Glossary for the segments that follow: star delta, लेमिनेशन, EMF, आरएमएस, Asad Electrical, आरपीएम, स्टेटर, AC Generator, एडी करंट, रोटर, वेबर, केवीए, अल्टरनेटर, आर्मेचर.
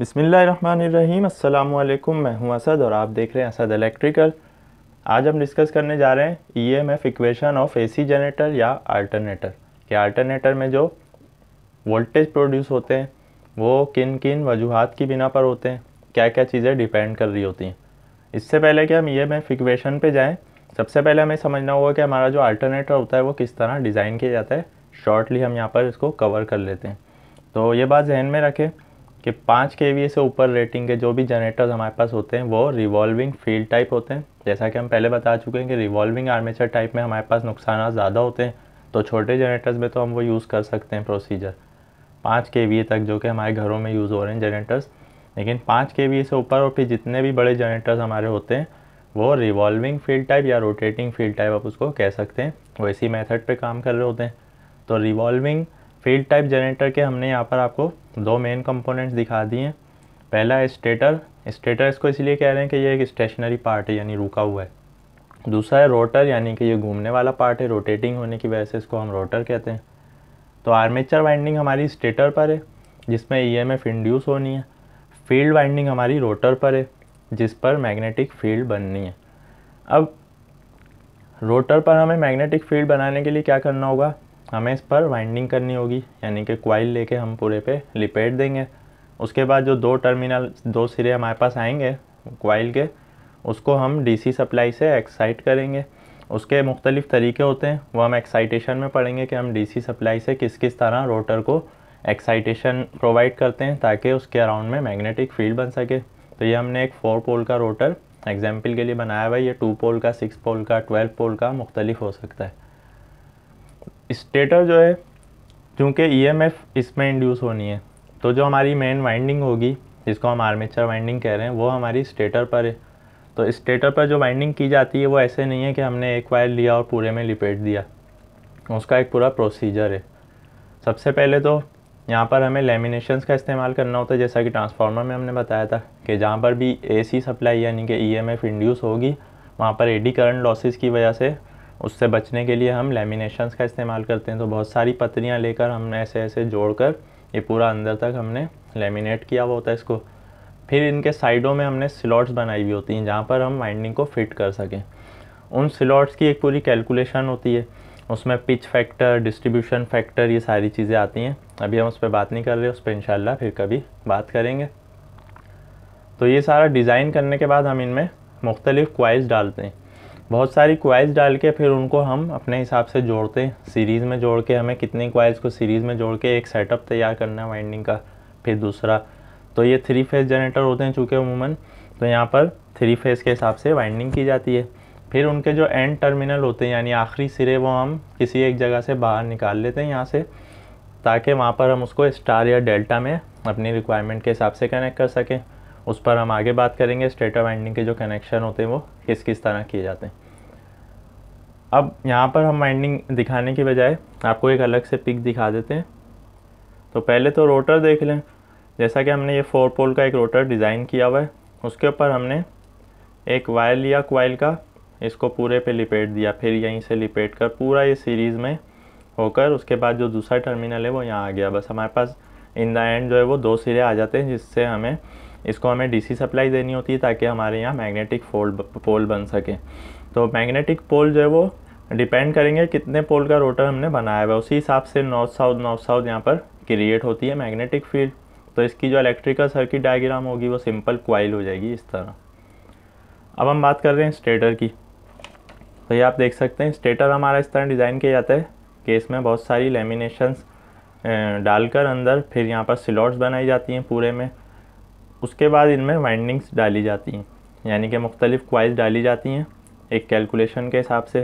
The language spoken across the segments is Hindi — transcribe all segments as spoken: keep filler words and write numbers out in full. बिस्मिल्लाहिर्रहमानिर्रहीम। अस्सलाम वालेकुम, मैं हूं असद और आप देख रहे हैं असद इलेक्ट्रिकल। आज हम डिस्कस करने जा रहे हैं EMF equation of AC generator या अल्टरनेटर। कि अल्टरनेटर में जो वोल्टेज प्रोड्यूस होते हैं वो किन किन वजूहात की बिना पर होते हैं, क्या क्या चीज़ें डिपेंड कर रही होती हैं। इससे पहले कि हम ईएमएफ इक्वेशन पे जाएँ, सबसे पहले हमें समझना होगा कि हमारा जो अल्टरनेटर होता है वो किस तरह डिज़ाइन किया जाता है। शॉर्टली हम यहाँ पर इसको कवर कर लेते हैं। तो ये बात जहन में रखें कि पाँच केवीए से ऊपर रेटिंग के जो भी जनरेटर्स हमारे पास होते हैं वो रिवॉल्विंग फील्ड टाइप होते हैं। जैसा कि हम पहले बता चुके हैं कि रिवॉल्विंग आर्मेचर टाइप में हमारे पास नुकसान ज़्यादा होते हैं, तो छोटे जनरेटर्स में तो हम वो यूज़ कर सकते हैं प्रोसीजर पाँच केवीए तक, जो कि हमारे घरों में यूज़ हो रहे हैं जनरेटर्स। लेकिन पाँच केवीए से ऊपर और फिर जितने भी बड़े जनरेटर्स हमारे होते हैं वो रिवॉल्विंग फील्ड टाइप या रोटेटिंग फील्ड टाइप आप उसको कह सकते हैं, वो इसी मेथड पर काम कर रहे होते हैं। तो रिवॉल्विंग फील्ड टाइप जनरेटर के हमने यहाँ पर आपको दो मेन कंपोनेंट्स दिखा दिए हैं। पहला है स्टेटर। स्टेटर इसको इसलिए कह रहे हैं कि ये एक स्टेशनरी पार्ट है, यानी रुका हुआ है। दूसरा है रोटर, यानी कि ये घूमने वाला पार्ट है, रोटेटिंग होने की वजह से इसको हम रोटर कहते हैं। तो आर्मेचर वाइंडिंग हमारी स्टेटर पर है जिसमें ईएमएफ इंड्यूस होनी है। फील्ड वाइंडिंग हमारी रोटर पर है जिस पर मैग्नेटिक फील्ड बननी है। अब रोटर पर हमें मैग्नेटिक फील्ड बनाने के लिए क्या करना होगा, हमें इस पर वाइंडिंग करनी होगी, यानी कि कॉइल लेके हम पूरे पे लिपेट देंगे। उसके बाद जो दो टर्मिनल दो सिरे हमारे पास आएंगे कॉइल के, उसको हम डीसी सप्लाई से एक्साइट करेंगे। उसके मुख्तलिफ तरीके होते हैं, वो हम एक्साइटेशन में पढ़ेंगे कि हम डीसी सप्लाई से किस किस तरह रोटर को एक्साइटेशन प्रोवाइड करते हैं ताकि उसके अराउंड में मैग्नेटिक फील्ड बन सके। तो ये हमने एक फोर पोल का रोटर एग्जाम्पल के लिए बनाया हुआ है। ये टू पोल का, सिक्स पोल का, ट्वेल्व पोल का मुख्तलिफ हो सकता है। स्टेटर जो है, क्योंकि ईएमएफ इसमें इंड्यूस होनी है, तो जो हमारी मेन वाइंडिंग होगी जिसको हम आर्मेचर वाइंडिंग कह रहे हैं वो हमारी स्टेटर पर है। तो स्टेटर पर जो वाइंडिंग की जाती है वो ऐसे नहीं है कि हमने एक वायर लिया और पूरे में लिपेट दिया, उसका एक पूरा प्रोसीजर है। सबसे पहले तो यहाँ पर हमें लेमिनेशंस का इस्तेमाल करना होता है, जैसा कि ट्रांसफार्मर में हमने बताया था कि जहाँ पर भी एसी सप्लाई यानी कि ईएमएफ इंड्यूस होगी वहाँ पर एडी करंट लॉसेस की वजह से उससे बचने के लिए हम लेमिनेशंस का इस्तेमाल करते हैं। तो बहुत सारी पत्तियाँ लेकर हमने ऐसे ऐसे जोड़कर ये पूरा अंदर तक हमने लेमिनेट किया हुआ होता है इसको। फिर इनके साइडों में हमने स्लॉट्स बनाई हुई होती हैं जहाँ पर हम वाइंडिंग को फिट कर सकें। उन स्लॉट्स की एक पूरी कैलकुलेशन होती है, उसमें पिच फैक्टर, डिस्ट्रीब्यूशन फैक्टर, ये सारी चीज़ें आती हैं। अभी हम उस पर बात नहीं कर रहे, उस पर इंशाल्लाह फिर कभी बात करेंगे। तो ये सारा डिज़ाइन करने के बाद हम इनमें मुख्तलिफ कॉइल्स डालते हैं, बहुत सारी कॉइल्स डाल के फिर उनको हम अपने हिसाब से जोड़ते हैं सीरीज़ में। जोड़ के हमें कितनी कॉइल्स को सीरीज़ में जोड़ के एक सेटअप तैयार करना है वाइंडिंग का। फिर दूसरा, तो ये थ्री फेज़ जनरेटर होते हैं चूँकि अमूमन, तो यहाँ पर थ्री फेज़ के हिसाब से वाइंडिंग की जाती है। फिर उनके जो एंड टर्मिनल होते हैं यानी आखिरी सिरे, वो हम किसी एक जगह से बाहर निकाल लेते हैं यहाँ से, ताकि वहाँ पर हम उसको स्टार या डेल्टा में अपनी रिक्वायरमेंट के हिसाब से कनेक्ट कर सकें। उस पर हम आगे बात करेंगे स्टेटर वाइंडिंग के जो कनेक्शन होते हैं वो किस किस तरह किए जाते हैं। अब यहाँ पर हम वाइंडिंग दिखाने की बजाय आपको एक अलग से पिक दिखा देते हैं। तो पहले तो रोटर देख लें। जैसा कि हमने ये फोर पोल का एक रोटर डिज़ाइन किया हुआ है, उसके ऊपर हमने एक वायर लिया कॉइल का, इसको पूरे पे लिपेट दिया, फिर यहीं से लिपेट कर पूरा ये सीरीज़ में होकर उसके बाद जो दूसरा टर्मिनल है वो यहाँ आ गया। बस हमारे पास इन द एंड जो है वो दो सिरे आ जाते हैं जिससे हमें इसको हमें डीसी सप्लाई देनी होती है ताकि हमारे यहाँ मैग्नेटिक फोल्ड पोल बन सके। तो मैग्नेटिक पोल जो है वो डिपेंड करेंगे कितने पोल का रोटर हमने बनाया हुआ है, उसी हिसाब से नॉर्थ साउथ नॉर्थ साउथ यहाँ पर क्रिएट होती है मैग्नेटिक फील्ड। तो इसकी जो इलेक्ट्रिकल सर्किट डायग्राम होगी वो सिंपल कॉइल हो जाएगी इस तरह। अब हम बात कर रहे हैं स्टेटर की। तो ये आप देख सकते हैं स्टेटर हमारा इस तरह डिज़ाइन किया जाता है कि इसमें बहुत सारी लेमिनेशंस डालकर अंदर फिर यहाँ पर स्लॉट्स बनाई जाती हैं पूरे में। उसके बाद इनमें वाइंडिंग्स डाली जाती हैं यानी कि मुख्तलिफ कॉइल्स डाली जाती हैं एक कैलकुलेशन के हिसाब से।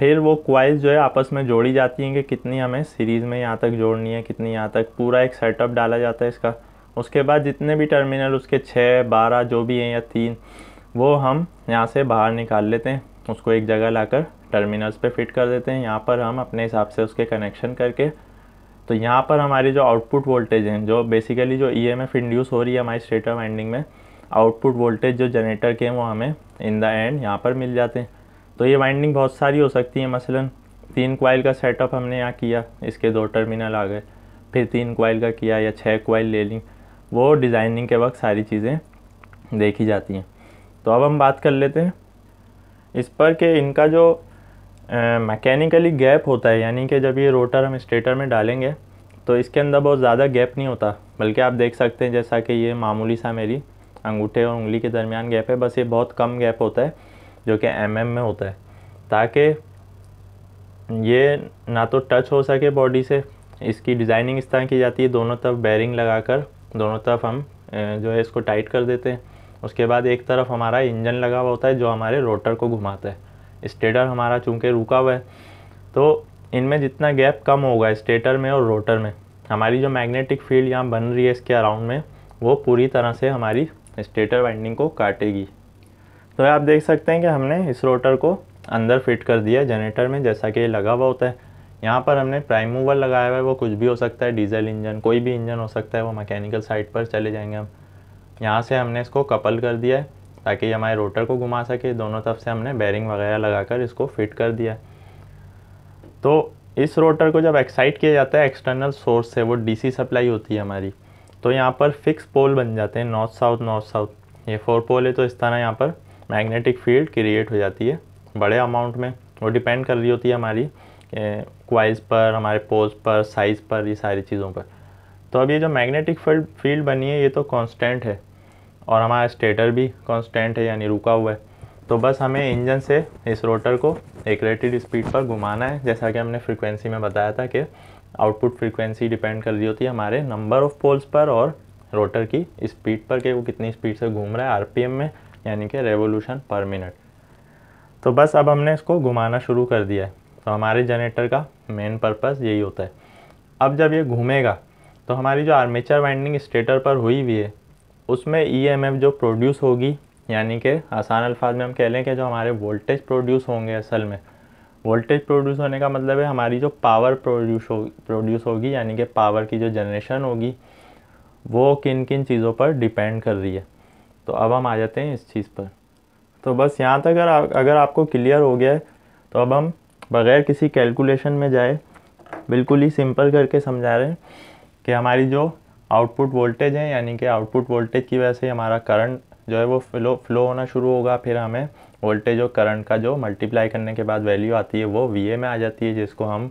फिर वो कॉइल्स जो है आपस में जोड़ी जाती हैं कि कितनी हमें सीरीज़ में यहाँ तक जोड़नी है, कितनी यहाँ तक, पूरा एक सेटअप डाला जाता है इसका। उसके बाद जितने भी टर्मिनल उसके छः बारह जो भी हैं या तीन, वो हम यहाँ से बाहर निकाल लेते हैं, उसको एक जगह लाकर टर्मिनल्स पे फिट कर देते हैं। यहाँ पर हम अपने हिसाब से उसके कनेक्शन करके, तो यहाँ पर हमारी जो आउटपुट वोल्टेज हैं, जो बेसिकली जो ईएमएफ इंड्यूस हो रही है हमारी स्टेटर वाइंडिंग में, आउटपुट वोल्टेज जो जनरेटर के हैं वो हमें इन द एंड यहाँ पर मिल जाते हैं। तो ये वाइंडिंग बहुत सारी हो सकती है, मसलन तीन कॉइल का सेटअप हमने यहाँ किया, इसके दो टर्मिनल आ गए, फिर तीन कॉइल का किया या छः कॉइल ले ली, वो डिज़ाइनिंग के वक्त सारी चीज़ें देखी जाती हैं। तो अब हम बात कर लेते हैं इस पर कि इनका जो मैकेनिकली गैप होता है, यानी कि जब ये रोटर हम स्टेटर में डालेंगे तो इसके अंदर बहुत ज़्यादा गैप नहीं होता, बल्कि आप देख सकते हैं जैसा कि ये मामूली सा मेरी अंगूठे और उंगली के दरमियान गैप है, बस ये बहुत कम गैप होता है जो कि एम एम में होता है, ताकि ये ना तो टच हो सके बॉडी से। इसकी डिज़ाइनिंग इस तरह की जाती है, दोनों तरफ बेरिंग लगाकर दोनों तरफ हम जो है इसको टाइट कर देते हैं। उसके बाद एक तरफ हमारा इंजन लगा हुआ होता है जो हमारे रोटर को घुमाता है, स्टेटर हमारा चूंकि रुका हुआ है तो इनमें जितना गैप कम होगा स्टेटर में और रोटर में, हमारी जो मैग्नेटिक फील्ड यहाँ बन रही है इसके अराउंड में, वो पूरी तरह से हमारी स्टेटर वाइंडिंग को काटेगी। तो आप देख सकते हैं कि हमने इस रोटर को अंदर फिट कर दिया जनरेटर में जैसा कि लगा हुआ होता है। यहाँ पर हमने प्राइम मूवर लगाया हुआ है, वो कुछ भी हो सकता है, डीजल इंजन, कोई भी इंजन हो सकता है, वो मैकेनिकल साइड पर चले जाएंगे हम। यहाँ से हमने इसको कपल कर दिया है ताकि ये हमारे रोटर को घुमा सके, दोनों तरफ से हमने बेरिंग वगैरह लगाकर इसको फिट कर दिया। तो इस रोटर को जब एक्साइट किया जाता है एक्सटर्नल सोर्स से, वो डीसी सप्लाई होती है हमारी, तो यहाँ पर फिक्स पोल बन जाते हैं, नॉर्थ साउथ नॉर्थ साउथ, ये फोर पोल है। तो इस तरह यहाँ पर मैग्नेटिक फील्ड क्रिएट हो जाती है बड़े अमाउंट में, वो डिपेंड कर रही होती है हमारी क्वाइल्स पर, हमारे पोल्स पर, साइज़ पर, ये सारी चीज़ों पर। तो अब ये जो मैग्नेटिक फील्ड फील्ड बनी है ये तो कांस्टेंट है और हमारा स्टेटर भी कांस्टेंट है यानी रुका हुआ है। तो बस हमें इंजन से इस रोटर को एक रेटेड स्पीड पर घुमाना है, जैसा कि हमने फ्रीक्वेंसी में बताया था कि आउटपुट फ्रीक्वेंसी डिपेंड कर रही होती है हमारे नंबर ऑफ पोल्स पर और रोटर की स्पीड पर कि वो कितनी स्पीड से घूम रहा है आरपीएम में, यानी कि रेवोल्यूशन पर मिनट। तो बस अब हमने इसको घुमाना शुरू कर दिया है। तो हमारे जनरेटर का मेन पर्पस यही होता है। अब जब ये घूमेगा तो हमारी जो आर्मेचर वाइंडिंग स्टेटर पर हुई हुई है उसमें ईएमएफ जो प्रोड्यूस होगी, यानी कि आसान अल्फाज में हम कह लें कि जो हमारे वोल्टेज प्रोड्यूस होंगे, असल में वोल्टेज प्रोड्यूस होने का मतलब है हमारी जो पावर प्रोड्यूस हो प्रोड्यूस होगी यानी कि पावर की जो जनरेशन होगी वो किन किन चीज़ों पर डिपेंड कर रही है। तो अब हम आ जाते हैं इस चीज़ पर। तो बस यहाँ तक अगर अगर आपको क्लियर हो गया है तो अब हम बग़ैर किसी कैलकुलेशन में जाए बिल्कुल ही सिंपल करके समझा रहे हैं कि हमारी जो आउटपुट वोल्टेज है यानी कि आउटपुट वोल्टेज की वजह से हमारा करंट जो है वो फ्लो फ्लो होना शुरू होगा, फिर हमें वोल्टेज और करंट का जो मल्टीप्लाई करने के बाद वैल्यू आती है वो वीए में आ जाती है, जिसको हम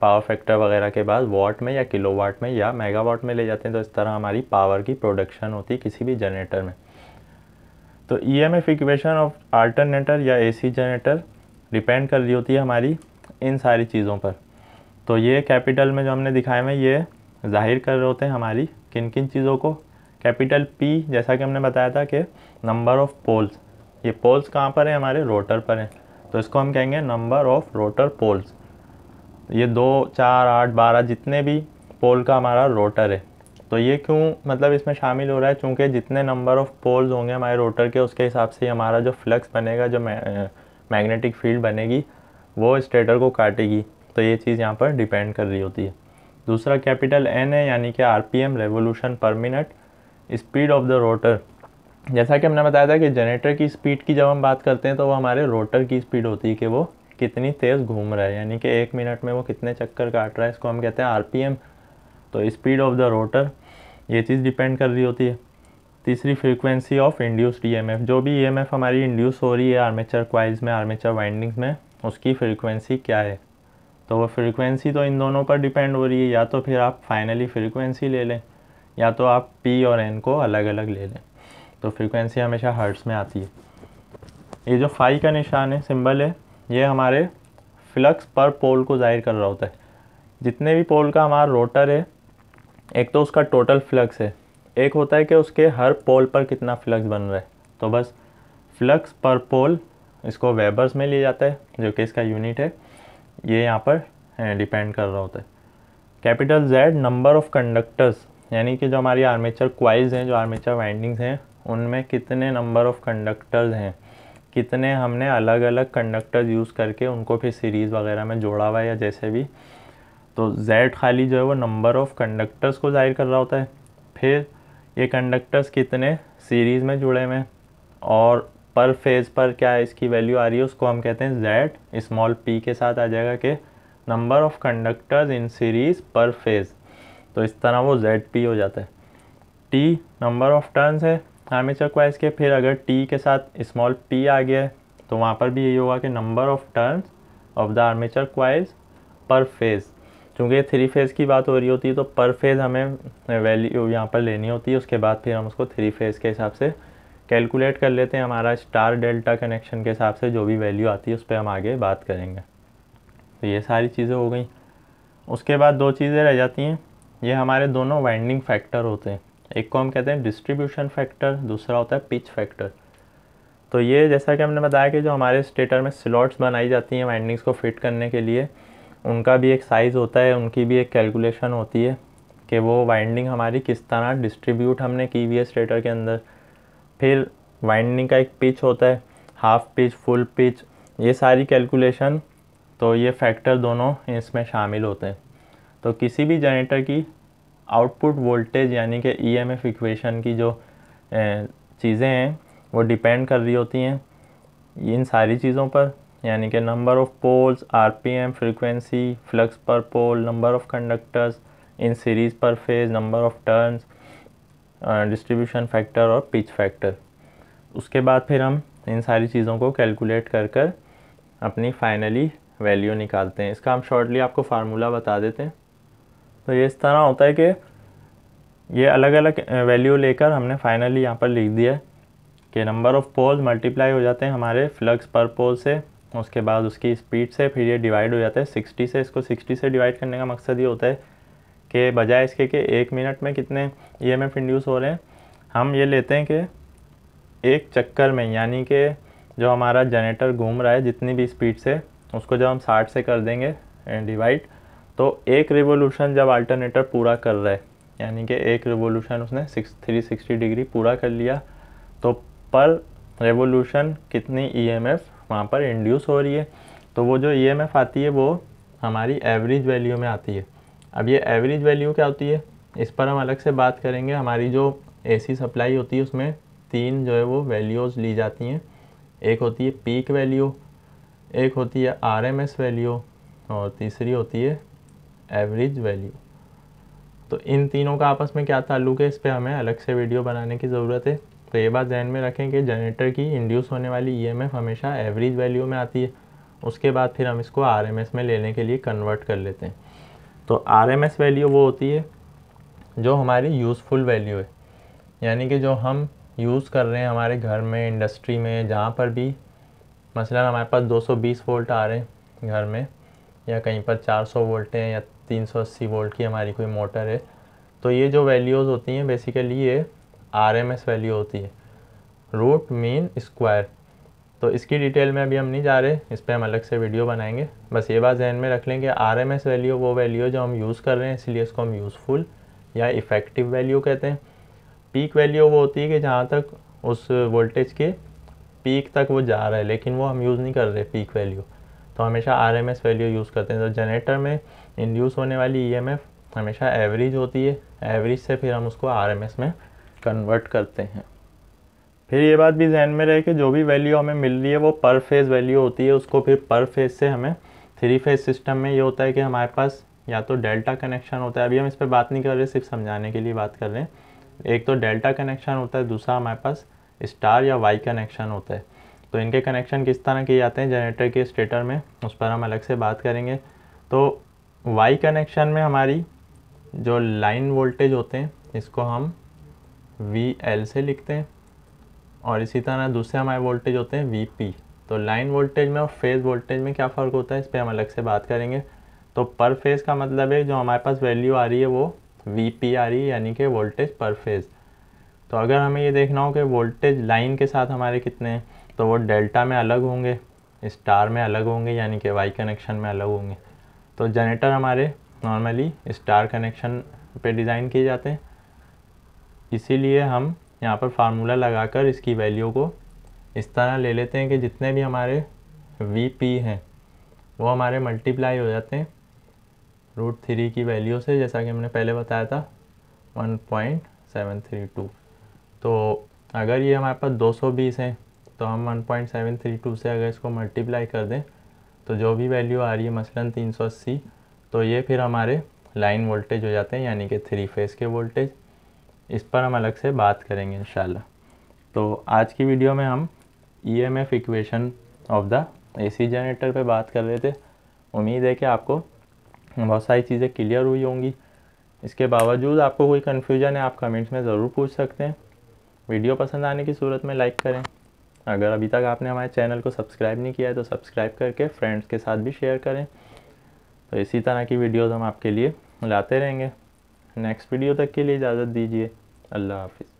पावर फैक्टर वगैरह के बाद वाट में या किलोवाट में या मेगावाट में ले जाते हैं। तो इस तरह हमारी पावर की प्रोडक्शन होती है किसी भी जनरेटर में। तो ईएमएफ इक्वेशन ऑफ अल्टरनेटर या एसी जनरेटर डिपेंड कर रही होती है हमारी इन सारी चीज़ों पर। तो ये कैपिटल में जो हमने दिखाए में ये जाहिर कर रहे होते हैं हमारी किन किन चीज़ों को। कैपिटल पी जैसा कि हमने बताया था कि नंबर ऑफ़ पोल्स, ये पोल्स कहाँ पर है, हमारे रोटर पर हैं, तो इसको हम कहेंगे नंबर ऑफ़ रोटर पोल्स। ये दो, चार, आठ, बारह जितने भी पोल का हमारा रोटर है। तो ये क्यों मतलब इसमें शामिल हो रहा है, चूँकि जितने नंबर ऑफ़ पोल्स होंगे हमारे रोटर के उसके हिसाब से हमारा जो फ्लक्स बनेगा, जो मैग्नेटिक फील्ड बनेगी वो स्टेटर को काटेगी। तो ये चीज़ यहाँ पर डिपेंड कर रही होती है। दूसरा कैपिटल एन है यानी कि आरपीएम, revolution per minute, speed of the रोटर। जैसा कि हमने बताया था कि जनरेटर की स्पीड की जब हम बात करते हैं तो वो हमारे रोटर की स्पीड होती है कि वो कितनी तेज़ घूम रहा है, यानी कि एक मिनट में वो कितने चक्कर काट रहा है, इसको हम कहते हैं आरपीएम। तो स्पीड ऑफ द रोटर ये चीज़ डिपेंड कर रही होती है। तीसरी फ्रीक्वेंसी ऑफ इंड्यूस्ड ईएमएफ, जो भी ईएमएफ हमारी इंड्यूस हो रही है आर्मेचर कॉइल्स में, आर्मेचर वाइंडिंग्स में, उसकी फ्रीक्वेंसी क्या है। तो वो फ्रीक्वेंसी तो इन दोनों पर डिपेंड हो रही है, या तो फिर आप फाइनली फ्रीक्वेंसी ले लें या तो आप पी और एन को अलग अलग ले लें। तो फ्रीक्वेंसी हमेशा हर्ट्स में आती है। ये जो फाई का निशान है, सिंबल है, ये हमारे फ्लक्स पर पोल को जाहिर कर रहा होता है। जितने भी पोल का हमारा रोटर है, एक तो उसका टोटल फ्लक्स है, एक होता है कि उसके हर पोल पर कितना फ्लक्स बन रहा है। तो बस फ्लक्स पर पोल, इसको वेबर्स में लिया जाता है जो कि इसका यूनिट है, ये यहाँ पर डिपेंड कर रहा होता है। Capital Z number of conductors, यानी कि जो हमारी आर्मेचर क्वाइल्स हैं, जो आर्मेचर वाइंडिंग्स हैं, उनमें कितने नंबर ऑफ कंडक्टर्स हैं, कितने हमने अलग अलग कंडक्टर्स यूज़ करके उनको फिर सीरीज़ वगैरह में जोड़ा हुआ है या जैसे भी। तो जेड खाली जो है वो नंबर ऑफ कंडक्टर्स को जाहिर कर रहा होता है, फिर ये कंडक्टर्स कितने सीरीज़ में जुड़े हुए हैं और पर फेज़ पर क्या इसकी वैल्यू आ रही है, उसको हम कहते हैं जेड स्मॉल पी के साथ आ जाएगा कि number of conductors in series per phase. तो इस तरह वो जेड पी हो जाता है। टी नंबर ऑफ टर्न्स है आर्मेचर कॉइल्स के, फिर अगर टी के साथ स्मॉल पी आ गया है तो वहाँ पर भी यही होगा कि number of turns of the आर्मेचर coils per phase. चूँकि थ्री फेज़ की बात हो रही होती है तो पर फेज़ हमें वैल्यू यहाँ पर लेनी होती है, उसके बाद फिर हम उसको थ्री फेज़ के हिसाब से कैलकुलेट कर लेते हैं। हमारा स्टार डेल्टा कनेक्शन के हिसाब से जो भी वैल्यू आती है उस पर हम आगे बात करेंगे। तो ये सारी चीज़ें हो गई। उसके बाद दो चीज़ें रह जाती हैं, ये हमारे दोनों वाइंडिंग फैक्टर होते हैं, एक को हम कहते हैं डिस्ट्रीब्यूशन फैक्टर, दूसरा होता है पिच फैक्टर। तो ये जैसा कि हमने बताया कि जो हमारे स्टेटर में स्लॉट्स बनाई जाती हैं वाइंडिंग्स को फिट करने के लिए, उनका भी एक साइज़ होता है, उनकी भी एक कैलकुलेशन होती है कि वो वाइंडिंग हमारी किस तरह डिस्ट्रीब्यूट हमने की हुई है स्टेटर के अंदर। फिर वाइंडिंग का एक पिच होता है, हाफ पिच, फुल पिच, ये सारी कैलकुलेशन, तो ये फैक्टर दोनों इसमें शामिल होते हैं। तो किसी भी जनरेटर की आउटपुट वोल्टेज यानी कि ई एम एफ इक्वेशन की जो चीज़ें हैं वो डिपेंड कर रही होती हैं इन सारी चीज़ों पर, यानी कि number of poles, आरपीएम, frequency, flux per pole, number of conductors in series per phase, number of turns, distribution factor और पिच फैक्टर। उसके बाद फिर हम इन सारी चीज़ों को कैलकुलेट कर कर अपनी फाइनली वैल्यू निकालते हैं। इसका हम शॉर्टली आपको फार्मूला बता देते हैं। तो ये इस तरह होता है कि ये अलग अलग वैल्यू लेकर हमने फाइनली यहाँ पर लिख दिया कि नंबर ऑफ़ पोल्स मल्टीप्लाई हो जाते हैं हमारे फ्लक्स पर पोल से, उसके बाद उसकी स्पीड से, फिर ये डिवाइड हो जाता है सिक्सटी से। इसको सिक्सटी से डिवाइड करने का मकसद ये होता है कि बजाय इसके कि एक मिनट में कितने ईएमएफ इंड्यूस हो रहे हैं, हम ये लेते हैं कि एक चक्कर में, यानी कि जो हमारा जनरेटर घूम रहा है जितनी भी स्पीड से, उसको जब हम साठ से कर देंगे डिवाइड, तो एक रिवोल्यूशन जब अल्टरनेटर पूरा कर रहा है, यानी कि एक रिवोल्यूशन उसने सिक्स थ्री सिक्सटी डिग्री पूरा कर लिया, तो पर रेवोल्यूशन कितनी ईएमएफ वहाँ पर इंड्यूस हो रही है। तो वो जो ईएमएफ आती है वो हमारी एवरेज वैल्यू में आती है। अब ये एवरेज वैल्यू क्या होती है इस पर हम अलग से बात करेंगे। हमारी जो एसी सप्लाई होती है उसमें तीन जो है वो वैल्यूज़ ली जाती हैं, एक होती है पीक वैल्यू, एक होती है आरएमएस वैल्यू और तीसरी होती है एवरेज वैल्यू। तो इन तीनों का आपस में क्या ताल्लुक है इस पर हमें अलग से वीडियो बनाने की ज़रूरत है। तो ये बात ध्यान में रखें कि जनरेटर की इंड्यूस होने वाली ईएमएफ हमेशा एवरेज वैल्यू में आती है, उसके बाद फिर हम इसको आरएमएस में लेने के लिए कन्वर्ट कर लेते हैं। तो आरएमएस वैल्यू वो होती है जो हमारी यूज़फुल वैल्यू है, यानी कि जो हम यूज़ कर रहे हैं हमारे घर में, इंडस्ट्री में, जहाँ पर भी, मसलन हमारे पास दो सौ बीस वोल्ट आ रहे हैं घर में, या कहीं पर चार सौ वोल्ट हैं, या तीन सौ अस्सी वोल्ट की हमारी कोई मोटर है, तो ये जो वैल्यूज़ होती हैं बेसिकली ये आरएमएस वैल्यू होती है, रूट मीन स्क्वायर। तो इसकी डिटेल में अभी हम नहीं जा रहे, इस पर हम अलग से वीडियो बनाएंगे। बस ये बात जहन में रख लें कि आरएमएस वैल्यू वो वैल्यू जो हम यूज़ कर रहे हैं, इसलिए इसको हम यूज़फुल या इफ़ेक्टिव वैल्यू कहते हैं। पीक वैल्यू वो होती है कि जहाँ तक उस वोल्टेज के पीक तक वो जा रहा है, लेकिन वो हम यूज़ नहीं कर रहे पीक वैल्यू, तो हमेशा आरएमएस वैल्यू यूज़ करते हैं। तो जनरेटर में इंड्यूस होने वाली ईएमएफ हमेशा एवरेज होती है, एवरेज से फिर हम उसको आरएमएस में कन्वर्ट करते हैं। फिर ये बात भी जहन में रहे कि जो भी वैल्यू हमें मिल रही है वो पर फेज़ वैल्यू होती है, उसको फिर पर फेज़ से हमें थ्री फेज़ सिस्टम में ये होता है कि हमारे पास या तो डेल्टा कनेक्शन होता है, अभी हम इस पर बात नहीं कर रहे, सिर्फ समझाने के लिए बात कर रहे हैं। एक तो डेल्टा कनेक्शन होता है, दूसरा हमारे पास स्टार या वाई कनेक्शन होता है। तो इनके कनेक्शन किस तरह किए जाते हैं जनरेटर के स्टेटर में, उस पर हम अलग से बात करेंगे। तो वाई कनेक्शन में हमारी जो लाइन वोल्टेज होते हैं इसको हम वी एल से लिखते हैं, और इसी तरह दूसरे हमारे वोल्टेज होते हैं वी पी। तो लाइन वोल्टेज में और फेज़ वोल्टेज में क्या फ़र्क होता है इस पर हम अलग से बात करेंगे। तो पर फेज़ का मतलब है जो हमारे पास वैल्यू आ रही है वो वी पी आ रही है, यानी कि वोल्टेज पर फेज़। तो अगर हमें ये देखना हो कि वोल्टेज लाइन के साथ हमारे कितने हैं, तो वो डेल्टा में अलग होंगे, स्टार में अलग होंगे, यानी कि वाई कनेक्शन में अलग होंगे। तो जनरेटर हमारे नॉर्मली स्टार कनेक्शन पर डिज़ाइन किए जाते हैं, इसीलिए हम यहाँ पर फार्मूला लगाकर इसकी वैल्यू को इस तरह ले लेते हैं कि जितने भी हमारे वी पी हैं वो हमारे मल्टीप्लाई हो जाते हैं रूट थ्री की वैल्यू से, जैसा कि हमने पहले बताया था one point seven three two. तो अगर ये हमारे पास दो सौ बीस हैं तो हम one point seven three two से अगर इसको मल्टीप्लाई कर दें तो जो भी वैल्यू आ रही है मसलन तीन सौ अस्सी, तो ये फिर हमारे लाइन वोल्टेज हो जाते हैं, यानी कि थ्री फेज़ के वोल्टेज। इस पर हम अलग से बात करेंगे इंशाल्लाह। तो आज की वीडियो में हम E M F equation of the AC generator पे बात कर रहे थे। उम्मीद है कि आपको बहुत सारी चीज़ें क्लियर हुई होंगी। इसके बावजूद आपको कोई कन्फ्यूजन है आप कमेंट्स में ज़रूर पूछ सकते हैं। वीडियो पसंद आने की सूरत में लाइक करें। अगर अभी तक आपने हमारे चैनल को सब्सक्राइब नहीं किया है तो सब्सक्राइब करके फ्रेंड्स के साथ भी शेयर करें। तो इसी तरह की वीडियोज़ हम आपके लिए लाते रहेंगे। नेक्स्ट वीडियो तक के लिए इजाज़त दीजिए। अल्लाह हाफिज़।